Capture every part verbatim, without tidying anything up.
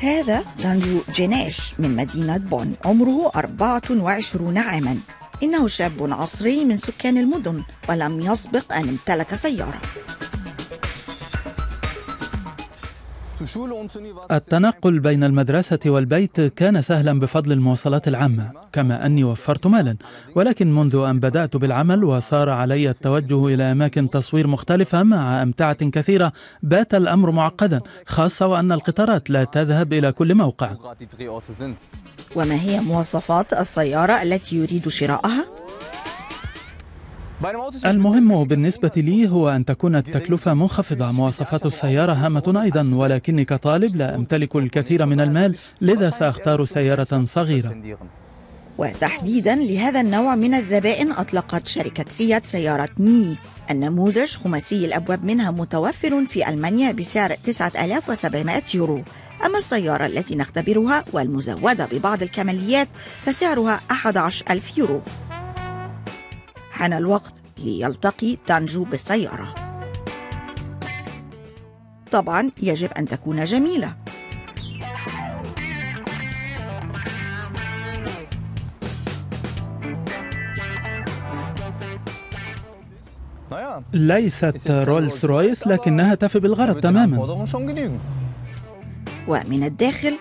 هذا دانجو جينيش من مدينة بون، عمره أربعة وعشرين عاما. إنه شاب عصري من سكان المدن، ولم يسبق أن امتلك سيارة. التنقل بين المدرسة والبيت كان سهلا بفضل المواصلات العامة، كما أني وفرت مالا. ولكن منذ أن بدأت بالعمل وصار علي التوجه إلى أماكن تصوير مختلفة مع أمتعة كثيرة، بات الأمر معقدا، خاصة وأن القطارات لا تذهب إلى كل موقع. وما هي مواصفات السيارة التي يريد شراءها؟ المهم بالنسبة لي هو أن تكون التكلفة منخفضة. مواصفات السيارة هامة أيضا، ولكني كطالب لا أمتلك الكثير من المال، لذا سأختار سيارة صغيرة. وتحديدا لهذا النوع من الزبائن أطلقت شركة سيات سيارة مي. النموذج خماسي الأبواب منها متوفر في ألمانيا بسعر تسعة آلاف وسبعمائة يورو. أما السيارة التي نختبرها والمزودة ببعض الكماليات فسعرها أحد عشر ألف يورو. حان الوقت ليلتقي دانجو بالسيارة. طبعا يجب أن تكون جميلة. ليست رولز رويس لكنها تفي بالغرض تماما. ومن الداخل،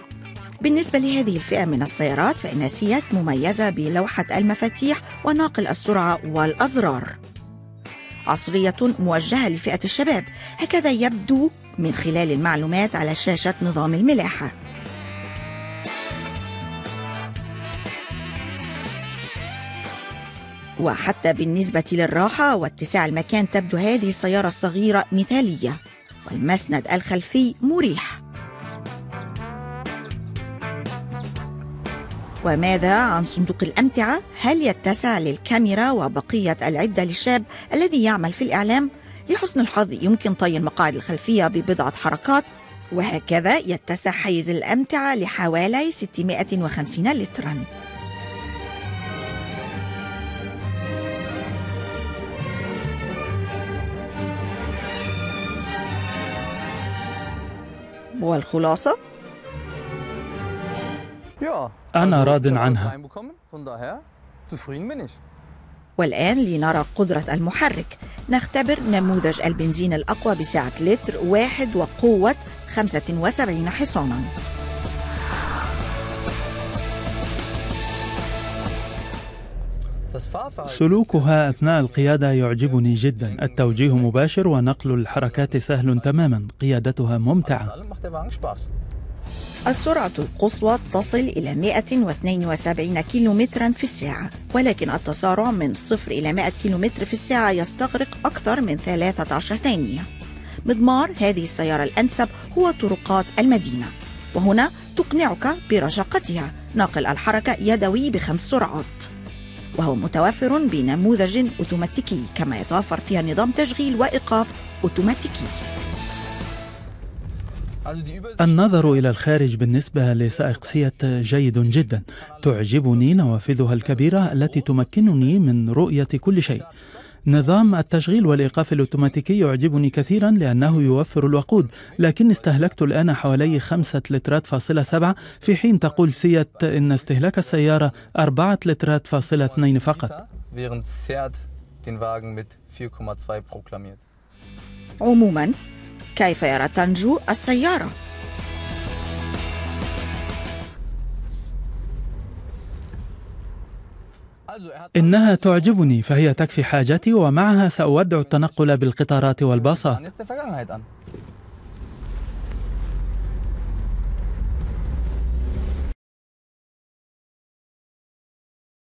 بالنسبة لهذه الفئة من السيارات فإن سيات مميزة بلوحة المفاتيح وناقل السرعة والأزرار، عصرية موجهة لفئة الشباب، هكذا يبدو من خلال المعلومات على شاشة نظام الملاحة. وحتى بالنسبة للراحة واتساع المكان تبدو هذه السيارة الصغيرة مثالية، والمسند الخلفي مريح. وماذا عن صندوق الأمتعة؟ هل يتسع للكاميرا وبقية العدة للشاب الذي يعمل في الإعلام؟ لحسن الحظ يمكن طي المقاعد الخلفية ببضعة حركات، وهكذا يتسع حيز الأمتعة لحوالي ستمائة وخمسين لتراً. والخلاصة؟ أنا راضٍ عنها. والآن لنرى قدرة المحرك. نختبر نموذج البنزين الأقوى بسعة لتر واحد وقوة خمسة وسبعين حصاناً. سلوكها أثناء القيادة يعجبني جدا. التوجيه مباشر ونقل الحركات سهل تماما. قيادتها ممتعة. السرعة القصوى تصل إلى مائة واثنين وسبعين كيلومترا في الساعة، ولكن التسارع من صفر إلى مائة كيلومتر في الساعة يستغرق أكثر من ثلاثة عشر ثانية. مضمار هذه السيارة الأنسب هو طرقات المدينة، وهنا تقنعك برشاقتها. ناقل الحركة يدوي بخمس سرعات، وهو متوفر بنموذج أوتوماتيكي، كما يتوفر فيها نظام تشغيل وإيقاف أوتوماتيكي. النظر إلى الخارج بالنسبة لسائق سيات جيد جدا. تعجبني نوافذها الكبيرة التي تمكنني من رؤية كل شيء. نظام التشغيل والإيقاف الأوتوماتيكي يعجبني كثيرا لأنه يوفر الوقود، لكن استهلكت الآن حوالي خمسة لترات فاصلة سبعة، في حين تقول سيات إن استهلاك السيارة أربعة لترات فاصلة اثنين فقط. عموما كيف يرى دانجو السيارة؟ إنها تعجبني، فهي تكفي حاجتي، ومعها سأودع التنقل بالقطارات والباصات.